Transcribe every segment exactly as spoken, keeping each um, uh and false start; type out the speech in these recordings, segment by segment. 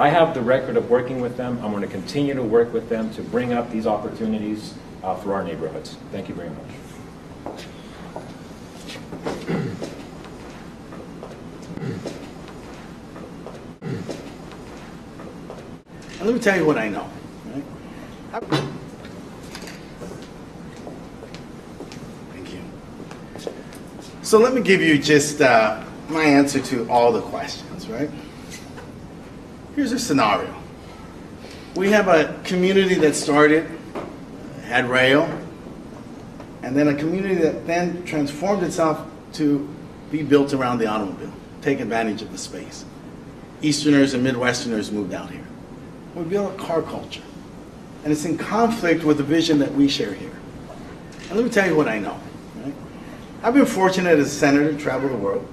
I have the record of working with them. I'm going to continue to work with them to bring up these opportunities uh, for our neighborhoods. Thank you very much. Let me tell you what I know. Right? Thank you. So let me give you just uh, my answer to all the questions, right? Here's a scenario. We have a community that started, had rail, and then a community that then transformed itself to be built around the automobile, take advantage of the space. Easterners and Midwesterners moved out here. We built a car culture, and it's in conflict with the vision that we share here. And let me tell you what I know. Right? I've been fortunate as a senator to travel the world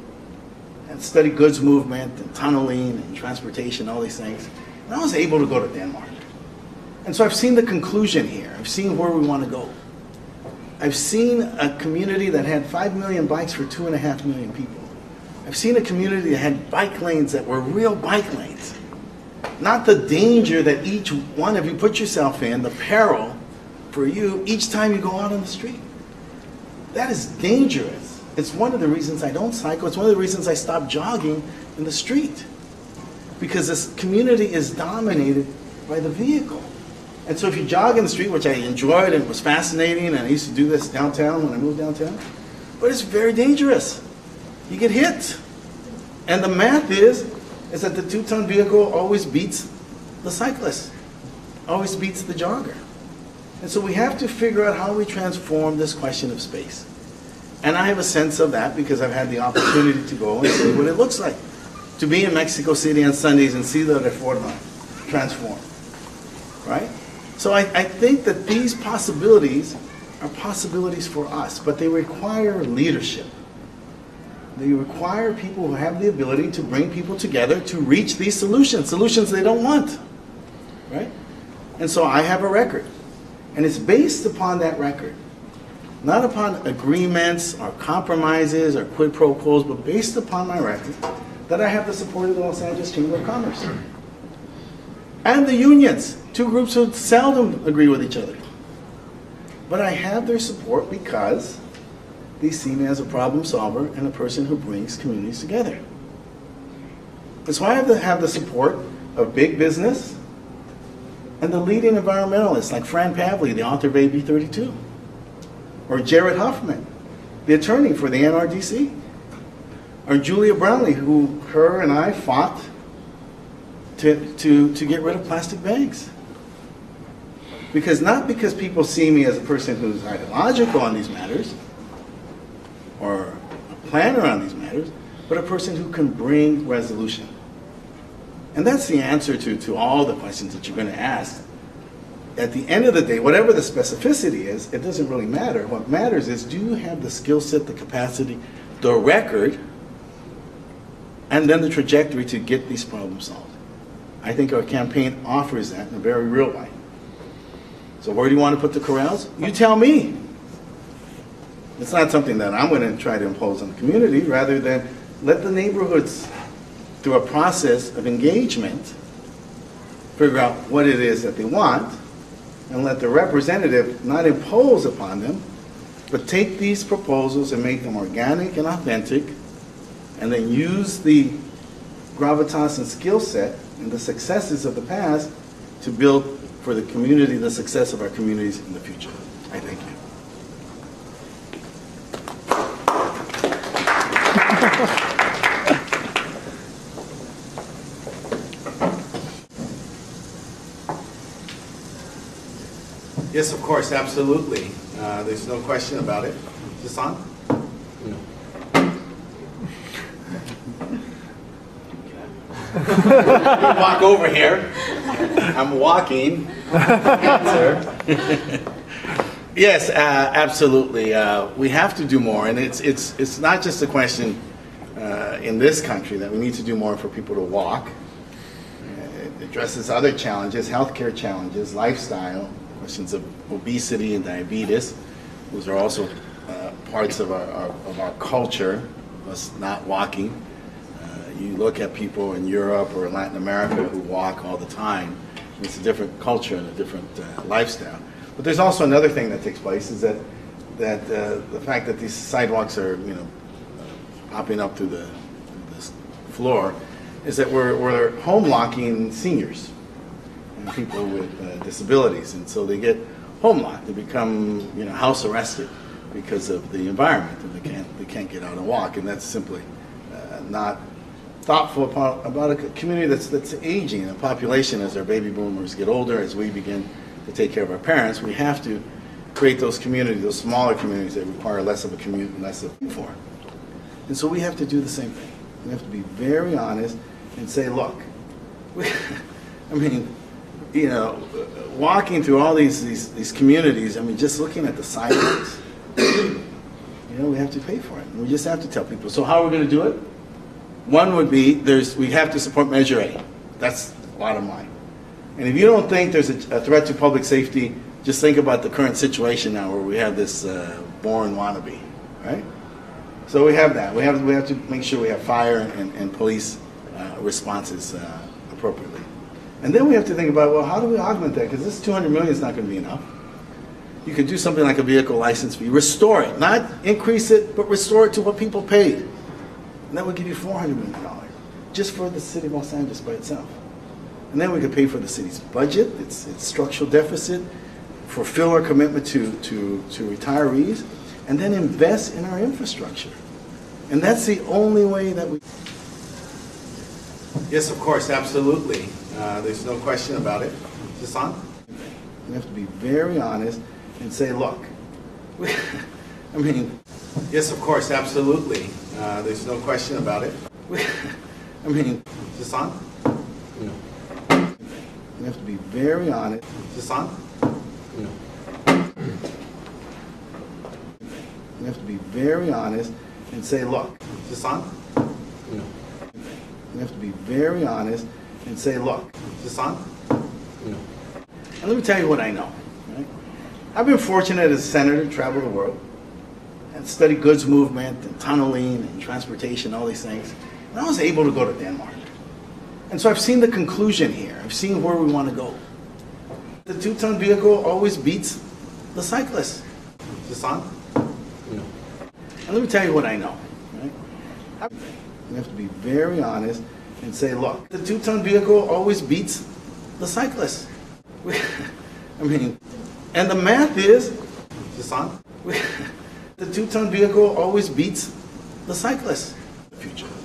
and study goods movement and tunneling and transportation, all these things. And I was able to go to Denmark. And so I've seen the conclusion here. I've seen where we want to go. I've seen a community that had five million bikes for two and a half million people. I've seen a community that had bike lanes that were real bike lanes. Not the danger that each one of you put yourself in, the peril for you each time you go out on the street. That is dangerous. It's one of the reasons I don't cycle. It's one of the reasons I stopped jogging in the street. Because this community is dominated by the vehicle. And so if you jog in the street, which I enjoyed and was fascinating, and I used to do this downtown when I moved downtown, but it's very dangerous. You get hit. And the math is, is that the two-ton vehicle always beats the cyclist, always beats the jogger. And so we have to figure out how we transform this question of space. And I have a sense of that because I've had the opportunity to go and see what it looks like to be in Mexico City on Sundays and see the reforma transform, right? So I, I think that these possibilities are possibilities for us, but they require leadership. They require people who have the ability to bring people together to reach these solutions, solutions they don't want, right? And so I have a record, and it's based upon that record. Not upon agreements or compromises or quid pro quos, but based upon my record that I have the support of the Los Angeles Chamber of Commerce. And the unions, two groups who seldom agree with each other. But I have their support because they see me as a problem solver and a person who brings communities together. That's why I have to have the support of big business and the leading environmentalists like Fran Pavley, the author of A B thirty-two. Or Jared Hoffman, the attorney for the N R D C. Or Julia Brownlee, who her and I fought to, to, to get rid of plastic bags. Because not because people see me as a person who's ideological on these matters, or a planner on these matters, but a person who can bring resolution. And that's the answer to, to all the questions that you're going to ask. At the end of the day, whatever the specificity is, it doesn't really matter. What matters is, do you have the skill set, the capacity, the record, and then the trajectory to get these problems solved? I think our campaign offers that in a very real way. So where do you want to put the corrals? You tell me. It's not something that I'm going to try to impose on the community, rather than let the neighborhoods, through a process of engagement, figure out what it is that they want, and let the representative not impose upon them, but take these proposals and make them organic and authentic, and then use the gravitas and skill set and the successes of the past to build for the community the success of our communities in the future. I thank you. Yes, of course, absolutely. Uh, there's no question about it. Is this on? No. You walk over here. I'm walking. Answer. Yes, uh, absolutely. Uh, we have to do more, and it's it's it's not just a question uh, in this country that we need to do more for people to walk. Uh, it addresses other challenges, healthcare challenges, lifestyle. Questions of obesity and diabetes, those are also uh, parts of our, our, of our culture, us not walking. Uh, you look at people in Europe or Latin America who walk all the time. It's a different culture and a different uh, lifestyle. But there's also another thing that takes place, is that that uh, the fact that these sidewalks are, you know, popping up through the, the floor, is that we're, we're home locking seniors and people with uh, disabilities, and so they get home locked. They become, you know, house arrested because of the environment, and they can't they can't get out and walk, and that's simply uh, not thoughtful about, about a community that's that's aging, a population. As our baby boomers get older, as we begin to take care of our parents, we have to create those communities, those smaller communities that require less of a community, less of for. And so we have to do the same thing. We have to be very honest and say, look, we, I mean, you know, walking through all these these these communities, I mean, just looking at the sidewalks, you know, we have to pay for it. We just have to tell people. So how are we going to do it? One would be, there's we have to support Measure A. That's the bottom line. And if you don't think there's a, a threat to public safety, just think about the current situation now, where we have this uh, born wannabe, right? So we have that. We have we have to make sure we have fire and, and police uh, responses uh, appropriately. And then we have to think about, well, how do we augment that? Because this two hundred million dollars is not going to be enough. You could do something like a vehicle license fee. Restore it. Not increase it, but restore it to what people paid. And that would give you four hundred million dollars just for the city of Los Angeles by itself. And then we could pay for the city's budget, its, its structural deficit, fulfill our commitment to, to, to retirees, and then invest in our infrastructure. And that's the only way that we... Yes, of course, absolutely. Uh, there's no question about it. Is this on? We have to be very honest and say, look, we, I mean... Yes, of course, absolutely. Uh, there's no question about it. We, I mean... Is this on? No. We have to be very honest. Is this on? No. We have to be very honest and say, look... Is this on? No. We have to be very honest and say, look... Is this on? No. And let me tell you what I know. Right? I've been fortunate as a senator to travel the world and study goods movement and tunneling and transportation, all these things. And I was able to go to Denmark. And so I've seen the conclusion here. I've seen where we want to go. The two-ton vehicle always beats the cyclist. Is this on? No. And let me tell you what I know. Right? I We have to be very honest and say, look, the two-ton vehicle always beats the cyclist. We, I mean, and the math is, is this on? We, the two-ton vehicle always beats the cyclist. The future.